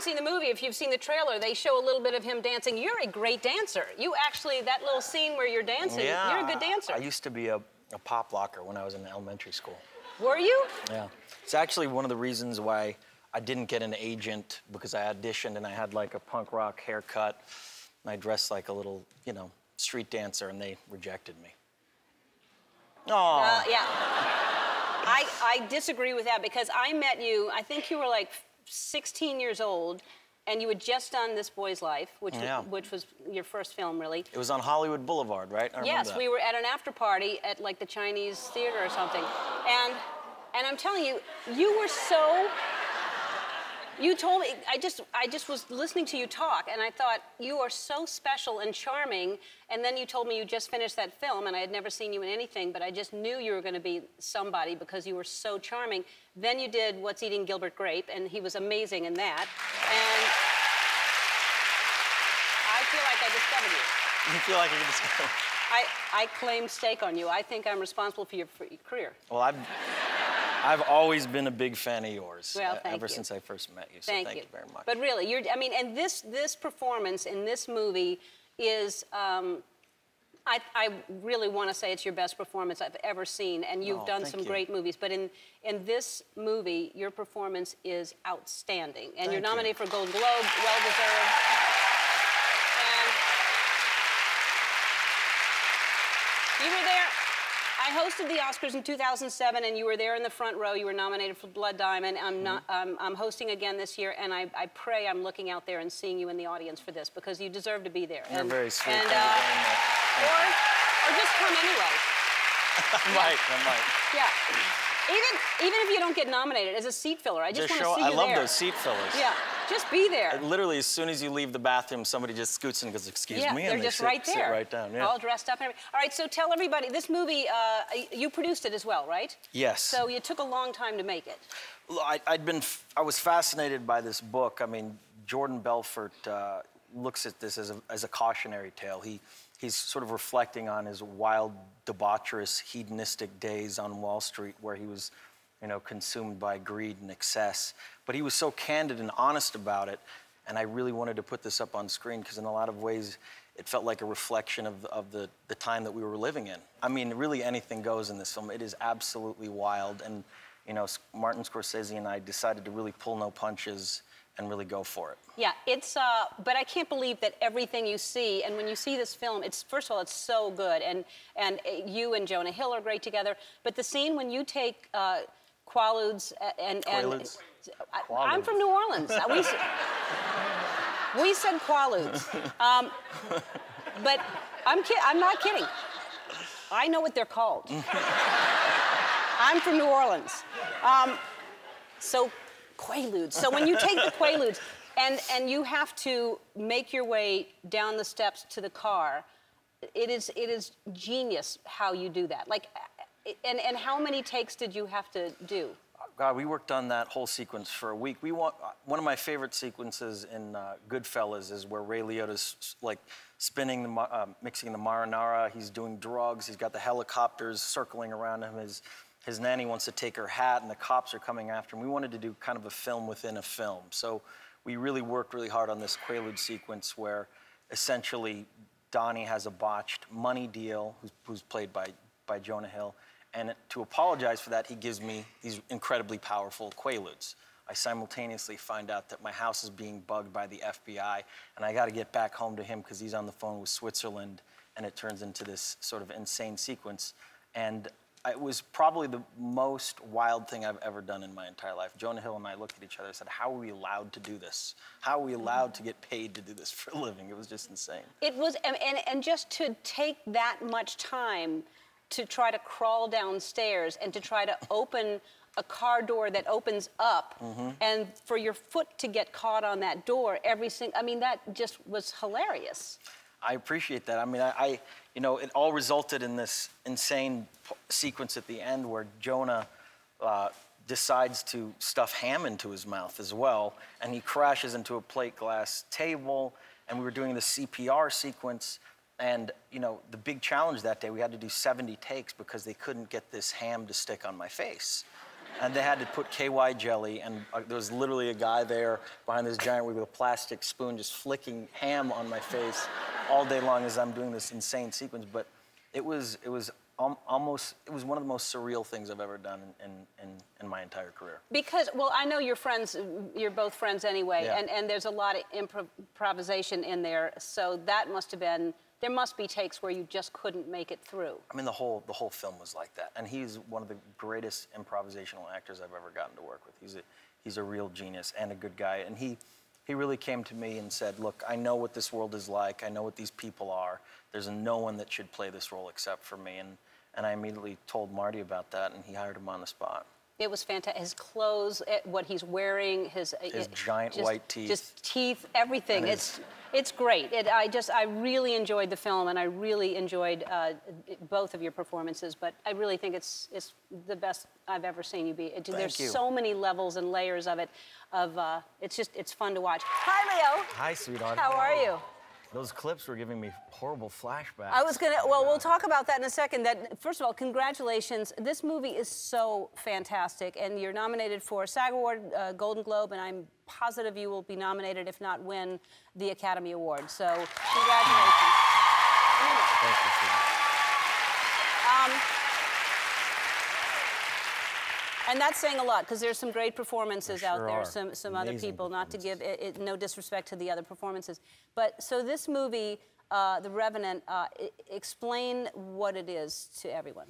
haven't seen the movie, if you've seen the trailer, they show a little bit of him dancing. You're a great dancer. You actually, that little scene where you're dancing, yeah, you're a good dancer. I used to be a pop locker when I was in elementary school. Were you? Yeah. It's actually one of the reasons why I didn't get an agent, because I auditioned and I had like a punk rock haircut and I dressed like a little, you know, street dancer, and they rejected me. Oh. Yeah. I disagree with that, because I met you, I think you were like 16 years old, and you had just done This Boy's Life, which, yeah, which was your first film, really. It was on Hollywood Boulevard, right? I remember that. We were at an after party at like the Chinese theater or something. And I'm telling you, you were so... You told me, I just was listening to you talk, and I thought, you are so special and charming, and then you told me you just finished that film, and I had never seen you in anything, but I just knew you were gonna be somebody because you were so charming. Then you did What's Eating Gilbert Grape, and he was amazing in that. And I feel like I discovered you. You feel like you discovered me? I claim stake on you. I think I'm responsible for your career. Well, I've always been a big fan of yours, well, ever since I first met you, so thank you very much. But really, you're, I mean, and this performance in this movie is, I really want to say it's your best performance I've ever seen, and you've done some great movies, but in this movie, your performance is outstanding, and you're nominated for a Golden Globe, well-deserved. And you were there. I hosted the Oscars in 2007, and you were there in the front row. You were nominated for Blood Diamond. I'm hosting again this year, and I pray I'm looking out there and seeing you in the audience for this, because you deserve to be there. You're very sweet. And, or just come anyway. I might. Yeah. Even if you don't get nominated, as a seat filler, I just want to see you there. I love those seat fillers. Yeah. Just be there. Literally, as soon as you leave the bathroom, somebody just scoots in and goes, "Excuse me," and they just sit right down. Yeah. All dressed up and everything. All right, so tell everybody, this movie, you produced it as well, right? Yes. So you took a long time to make it. I was fascinated by this book. I mean, Jordan Belfort looks at this as a cautionary tale. He's sort of reflecting on his wild, debaucherous, hedonistic days on Wall Street, where he was, you know, consumed by greed and excess. But he was so candid and honest about it, and I really wanted to put this up on screen, because in a lot of ways, it felt like a reflection of the time that we were living in. I mean, really anything goes in this film. It is absolutely wild, and, you know, Martin Scorsese and I decided to really pull no punches and really go for it. Yeah, it's, but I can't believe that everything you see, and when you see this film, it's, first of all, it's so good, and you and Jonah Hill are great together, but the scene when you take, Quaaludes and I'm from New Orleans. We said Quaaludes, but I'm not kidding. I know what they're called. I'm from New Orleans. So Quaaludes. So when you take the Quaaludes and you have to make your way down the steps to the car, it is genius how you do that. Like. And how many takes did you have to do? God, we worked on that whole sequence for a week. One of my favorite sequences in Goodfellas is where Ray Liotta's like spinning, mixing the marinara. He's doing drugs. He's got the helicopters circling around him. His nanny wants to take her hat, and the cops are coming after him. We wanted to do kind of a film within a film. So we really worked really hard on this Quaalude sequence where essentially Donnie has a botched money deal, who's played by Jonah Hill. And to apologize for that, he gives me these incredibly powerful Quaaludes. I simultaneously find out that my house is being bugged by the FBI, and I gotta get back home to him because he's on the phone with Switzerland, and it turns into this sort of insane sequence. And it was probably the most wild thing I've ever done in my entire life. Jonah Hill and I looked at each other and said, how are we allowed to do this? How are we allowed to get paid to do this for a living? It was just insane. It was, and just to take that much time to try to crawl downstairs and to try to open a car door that opens up, and for your foot to get caught on that door I mean, that just was hilarious. I appreciate that. I mean, I you know, it all resulted in this insane sequence at the end where Jonah decides to stuff ham into his mouth as well, and he crashes into a plate glass table, and we were doing the CPR sequence. And, you know, the big challenge that day, we had to do 70 takes because they couldn't get this ham to stick on my face. and they had to put KY jelly, and there was literally a guy there behind this giant with a plastic spoon just flicking ham on my face all day long as I'm doing this insane sequence. But it was one of the most surreal things I've ever done in my entire career. Because, well, I know you're friends, you're both friends anyway, yeah. and there's a lot of improvisation in there, so that must have been, there must be takes where you just couldn't make it through. I mean, the whole film was like that, and he's one of the greatest improvisational actors I've ever gotten to work with. He's a real genius and a good guy, and he really came to me and said, look, I know what this world is like, I know what these people are, there's no one that should play this role except for me, and I immediately told Marty about that, and he hired him on the spot. It was fantastic. His clothes, what he's wearing, his giant white teeth, just teeth, everything. It's great. I really enjoyed the film, and I really enjoyed both of your performances. But I really think it's the best I've ever seen you be. Thank you. There's so many levels and layers of it. It's fun to watch. Hi, Leo. Hi, sweetheart. How are you? Those clips were giving me horrible flashbacks. We'll talk about that in a second. First of all, congratulations. This movie is so fantastic, and you're nominated for a SAG Award, Golden Globe, and I'm positive you will be nominated, if not win, the Academy Award. So, congratulations. Thank you, Susan. And that's saying a lot, because there's some great performances out there, some other people, not to give no disrespect to the other performances. But so this movie, The Revenant, explain what it is to everyone.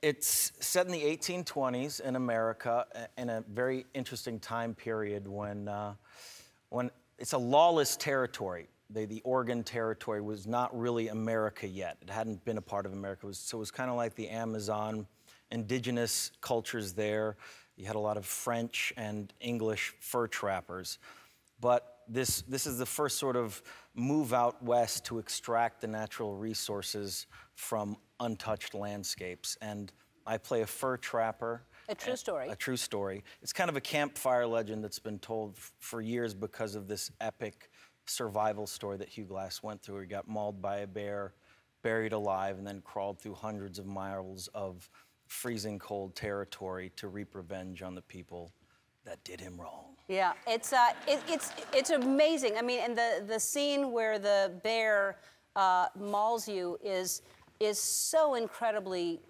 It's set in the 1820s in America, in a very interesting time period when it's a lawless territory. The Oregon Territory was not really America yet. It hadn't been a part of America, so it was kind of like the Amazon. Indigenous cultures there. You had a lot of French and English fur trappers. But this is the first sort of move out west to extract the natural resources from untouched landscapes. And I play a fur trapper. A true story. A true story. It's kind of a campfire legend that's been told for years because of this epic survival story that Hugh Glass went through. He got mauled by a bear, buried alive, and then crawled through hundreds of miles of freezing cold territory to reap revenge on the people that did him wrong. Yeah, it's amazing. I mean, and the scene where the bear mauls you is so incredibly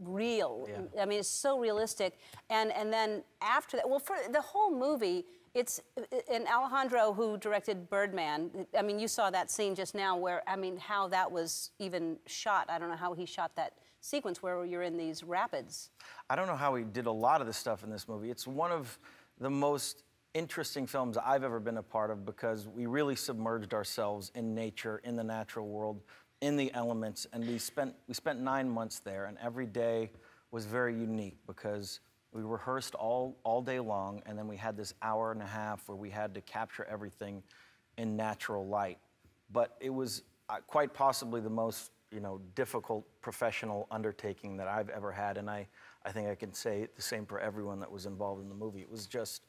real. Yeah. I mean, it's so realistic. And then after that, well, for the whole movie, and Alejandro, who directed Birdman, I mean, you saw that scene just now where, I mean, how that was even shot. I don't know how he shot that sequence where you're in these rapids. I don't know how he did a lot of the stuff in this movie. It's one of the most interesting films I've ever been a part of because we really submerged ourselves in nature, in the natural world, in the elements, and we spent 9 months there, and every day was very unique because we rehearsed all day long, and then we had this hour and a half where we had to capture everything in natural light. But it was quite possibly the most, you know, difficult professional undertaking that I've ever had, and I think I can say the same for everyone that was involved in the movie. It was just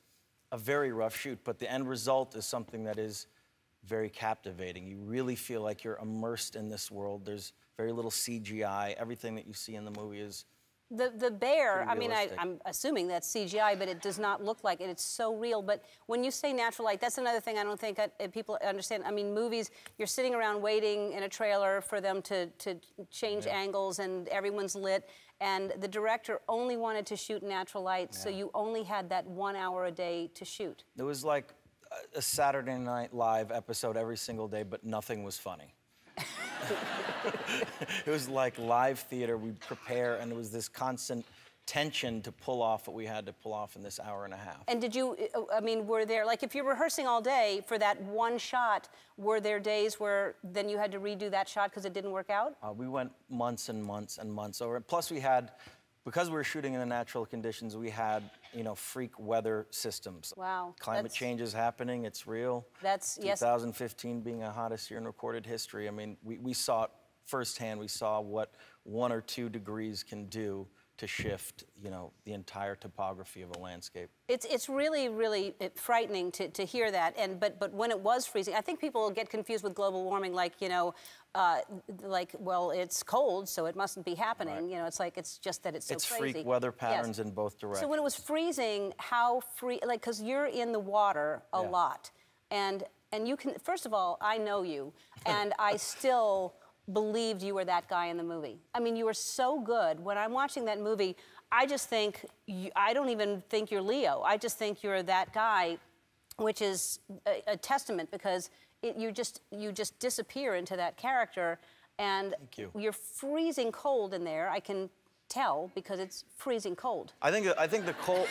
a very rough shoot, but the end result is something that is very captivating. You really feel like you're immersed in this world. There's very little CGI. Everything that you see in the movie is the bear, I mean, I'm assuming that's CGI, but it does not look like it. It's so real. But when you say natural light, that's another thing I don't think people understand. I mean, movies, you're sitting around waiting in a trailer for them to change angles, and everyone's lit. And the director only wanted to shoot natural light, so you only had that 1 hour a day to shoot. It was like a Saturday Night Live episode every single day, but nothing was funny. It was like live theater. We'd prepare, and there was this constant tension to pull off what we had to pull off in this hour and a half. And did you, I mean, were there, like, if you're rehearsing all day for that one shot, were there days where then you had to redo that shot because it didn't work out? We went months and months and months over. Plus we had, because we were shooting in the natural conditions, we had, you know, freak weather systems. Wow. Climate change is happening, it's real. That's, 2015 yes. 2015 being the hottest year in recorded history. I mean, we saw it firsthand. We saw what 1 or 2 degrees can do to shift, you know, the entire topography of a landscape. It's really, really frightening to hear that. And but when it was freezing, I think people get confused with global warming, like, you know, like, well, it's cold, so it mustn't be happening. Right. You know, it's like, it's just that it's so crazy. It's freak weather patterns in both directions. So when it was freezing, how free, like, because you're in the water a lot, and you can, first of all, I know you, and I still believed you were that guy in the movie. I mean, you were so good. When I'm watching that movie, I just think, I don't even think you're Leo. I just think you're that guy, which is a testament, because you just disappear into that character, and you're freezing cold in there. I can tell because it's freezing cold. I think the cold,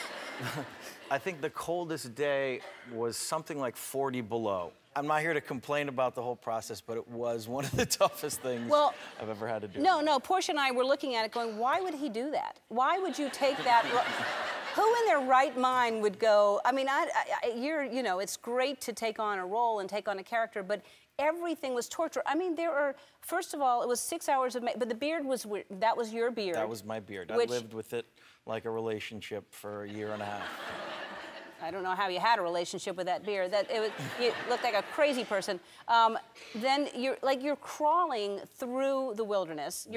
I think the coldest day was something like 40 below. I'm not here to complain about the whole process, but it was one of the toughest things I've ever had to do. No, Portia and I were looking at it going, why would he do that? Why would you take that? Who in their right mind would go, I mean, you know, it's great to take on a role and take on a character, but everything was torture. I mean, there are, first of all, it was 6 hours of but the beard was, that was your beard. That was my beard. I lived with it like a relationship for a year and a half. I don't know how you had a relationship with that beard. That it was, you looked like a crazy person. Then you're crawling through the wilderness.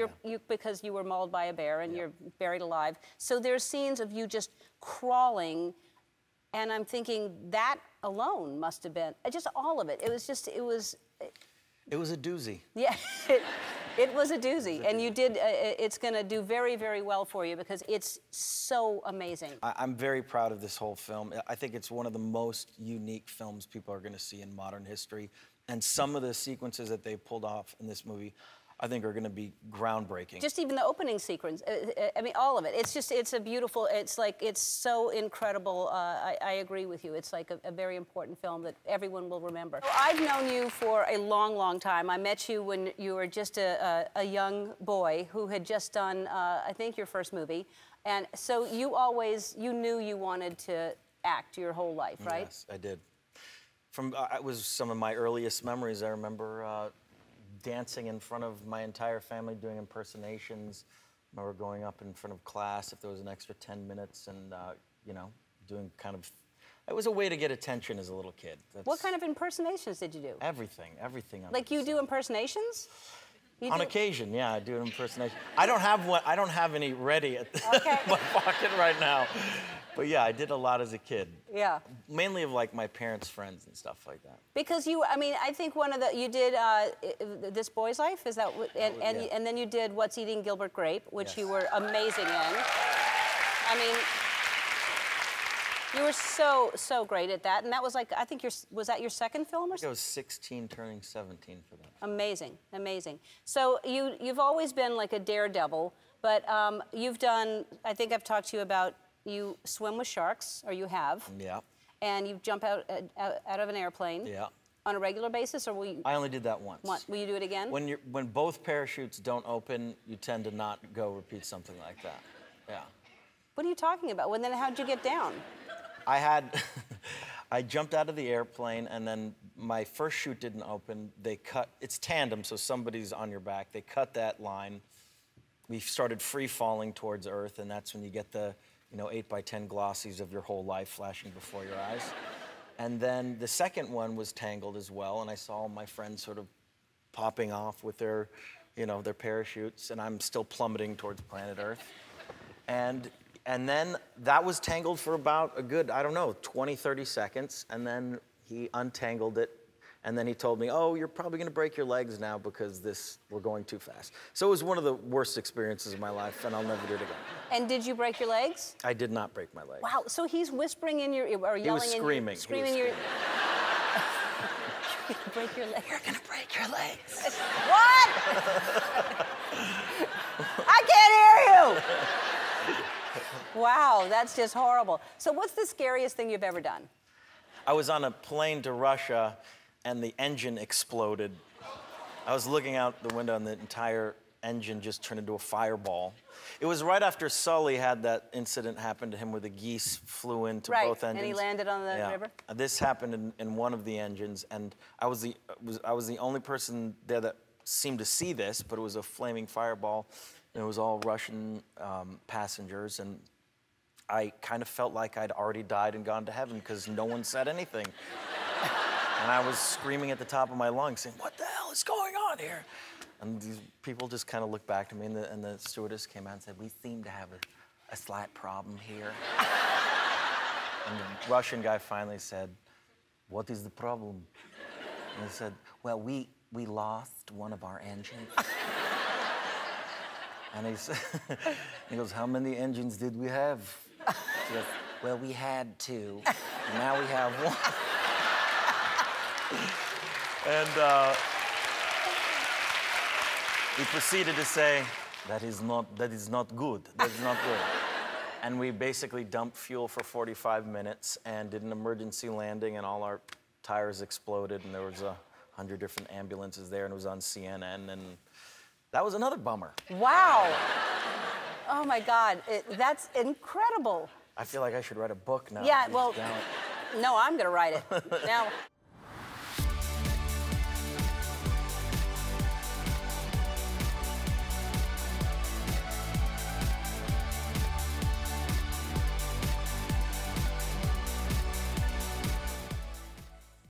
Because you were mauled by a bear and you're buried alive. So there's scenes of you just crawling, and I'm thinking that alone must have been just all of it. It was a doozy. Yeah. It was a doozy, and you did, it's gonna do very, very well for you because it's so amazing. I'm very proud of this whole film. I think it's one of the most unique films people are gonna see in modern history. And some of the sequences that they pulled off in this movie, I think are gonna be groundbreaking. Just even the opening sequence, I mean, all of it. It's just, it's a beautiful, it's like, it's so incredible. I agree with you. It's like a very important film that everyone will remember. So I've known you for a long, long time. I met you when you were just a young boy who had just done, I think, your first movie. And so you knew you wanted to act your whole life, right? Yes, I did. It was some of my earliest memories. I remember, dancing in front of my entire family, doing impersonations. I remember going up in front of class if there was an extra 10 minutes and, you know, doing kind of... It was a way to get attention as a little kid. What kind of impersonations did you do? Everything. Like you do impersonations? On occasion, yeah, I do an impersonation. I don't have any ready at my pocket right now. But yeah, I did a lot as a kid. Yeah. Mainly of like my parents' friends and stuff like that. Because I mean, I think you did This Boy's Life, is that what, and then you did What's Eating Gilbert Grape, which you were amazing in. I mean, you were so great at that. And that was like, I think was that your second film or something? It was 16 turning 17 for that. Amazing. So you've always been like a daredevil, but you've done, I think I've talked to you about, you swim with sharks, or you have. Yeah. And you jump out of an airplane. Yeah. On a regular basis, or will you? I only did that once. Will you do it again? When both parachutes don't open, you tend to not go repeat something like that. Yeah. What are you talking about? Well, then how'd you get down? I jumped out of the airplane, and then my first chute didn't open. They cut, it's tandem, so somebody's on your back. They cut that line. We started free falling towards Earth, and that's when you get the, you know, 8x10 glossies of your whole life flashing before your eyes. And then the second one was tangled as well, and I saw my friends sort of popping off with their, you know, their parachutes, and I'm still plummeting towards planet Earth. And then that was tangled for about a good, I don't know, 20, 30 seconds, and then he untangled it, and then he told me, oh, you're probably gonna break your legs now because we're going too fast. So it was one of the worst experiences of my life, and I'll never do it again. And did you break your legs? I did not break my legs. Wow, so he's whispering in your ear, or yelling in your ear. He was screaming. You're gonna break your legs. You're gonna break your legs. What? I can't hear you. Wow, that's just horrible. So what's the scariest thing you've ever done? I was on a plane to Russia, and the engine exploded. I was looking out the window, and the entire engine just turned into a fireball. It was right after Sully had that incident happen to him where the geese flew into both engines. And he landed on the river? This happened in one of the engines, and I was the only person there that seemed to see this, but it was a flaming fireball. and it was all Russian passengers, and I kind of felt like I'd already died and gone to heaven because no one said anything. And I was screaming at the top of my lungs, saying, "What the hell is going on here?" And these people just kind of looked back to me, and the stewardess came out and said, "We seem to have a slight problem here." And the Russian guy finally said, "What is the problem?" And I said, "Well, we lost one of our engines." And he said, he goes, "How many engines did we have?" She goes, "Well, we had two, and now we have one." And he proceeded to say, "That is not good. That is not good." And we basically dumped fuel for 45 minutes and did an emergency landing, and all our tires exploded, and there was 100 different ambulances there, and it was on CNN, and that was another bummer. Wow. Oh, my God. That's incredible. I feel like I should write a book now. Yeah, well, no, I'm going to write it. Now.